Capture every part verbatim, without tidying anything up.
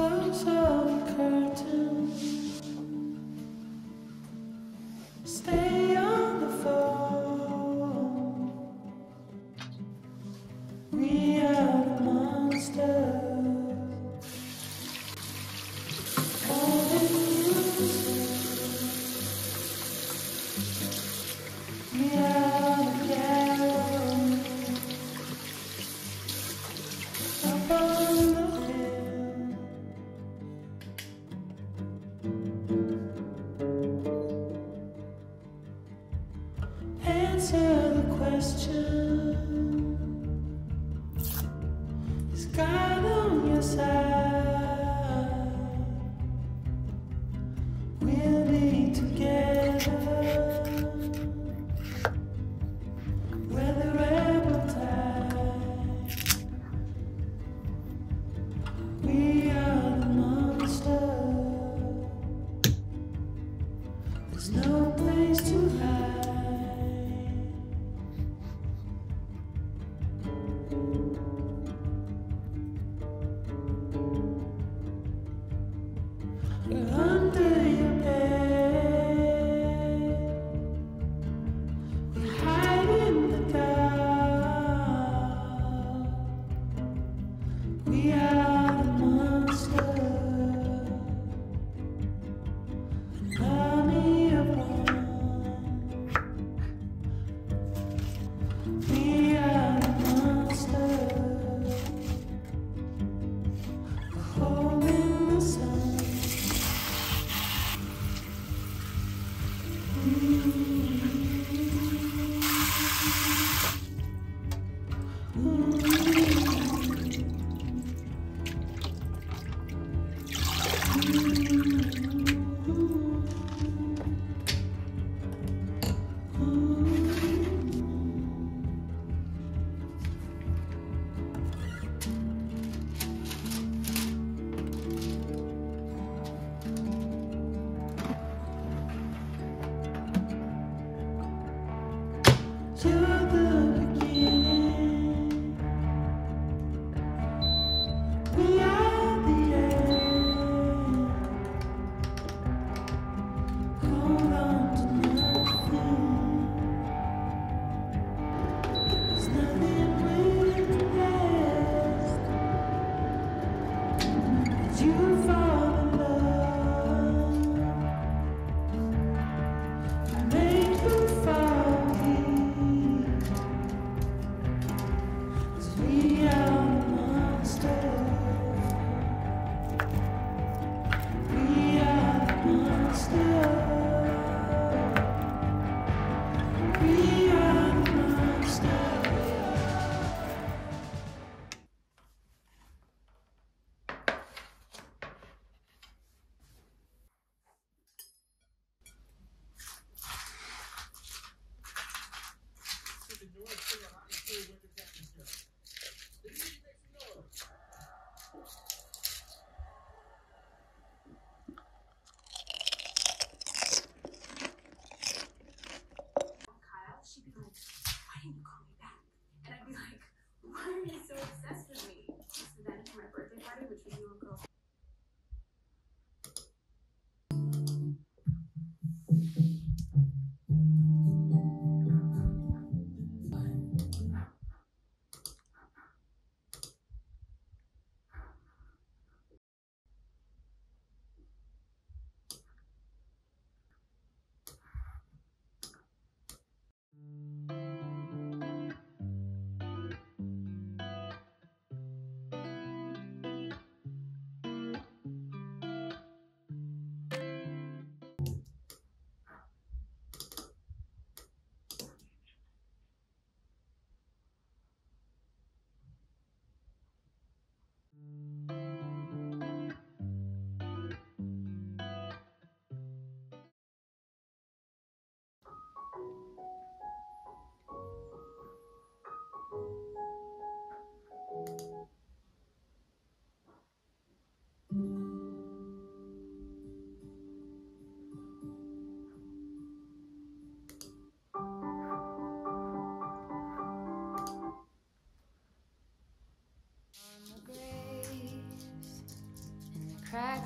close the curtain. Stay on the phone. We are the monsters. All the music. We are the gallows. Up on the hill.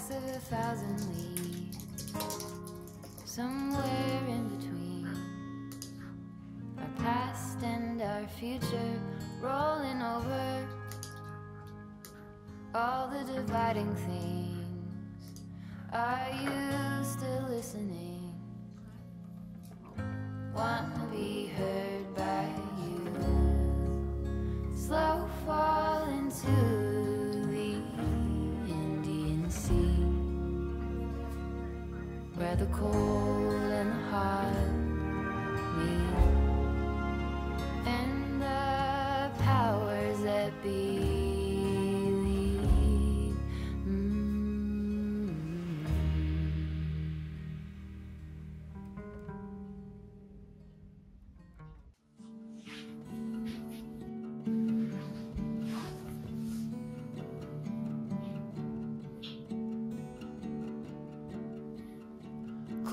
paths of a thousand leaves, somewhere in between. Our past and our future rolling over all the dividing things. Are you still listening? Want to be heard by you. Slow fall into where the cold and the hard meet, and the powers that be leave. Mm-hmm.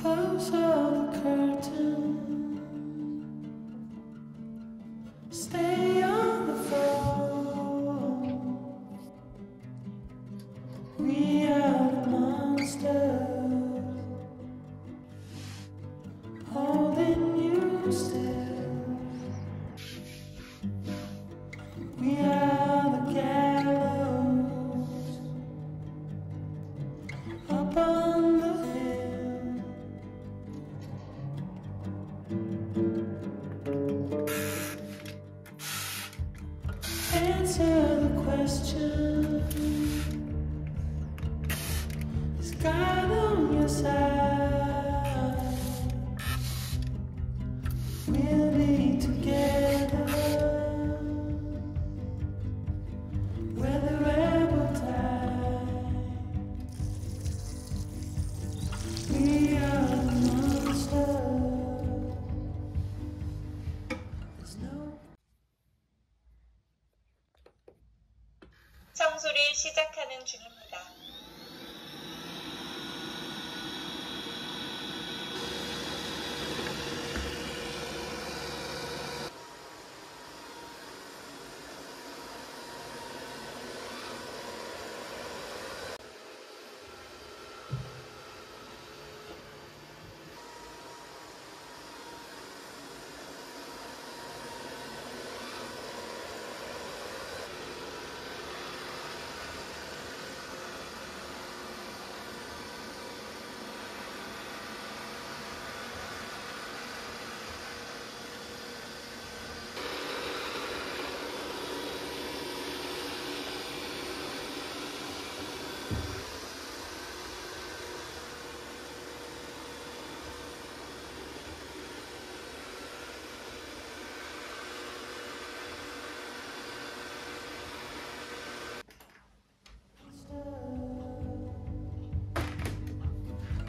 Close the curtain, stay on the phone. We are monsters, holding you still. We are the gallows up on the hill. Answer the question, is God on your side? We'll be together where the rebel dies. We are the monster. There's no 청소를 시작하는 중입니다.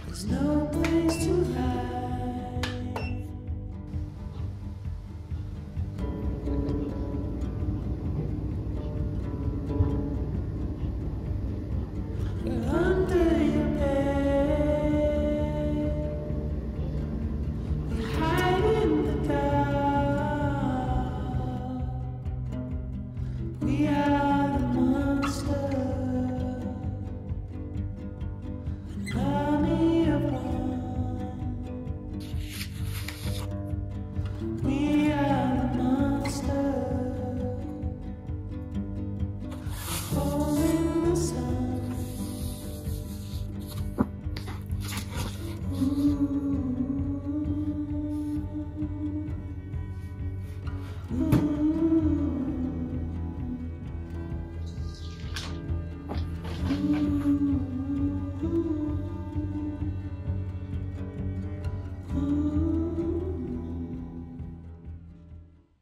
There's no place to hide. You're under your bed. You hide in the dark. We are the monsters. Ooh.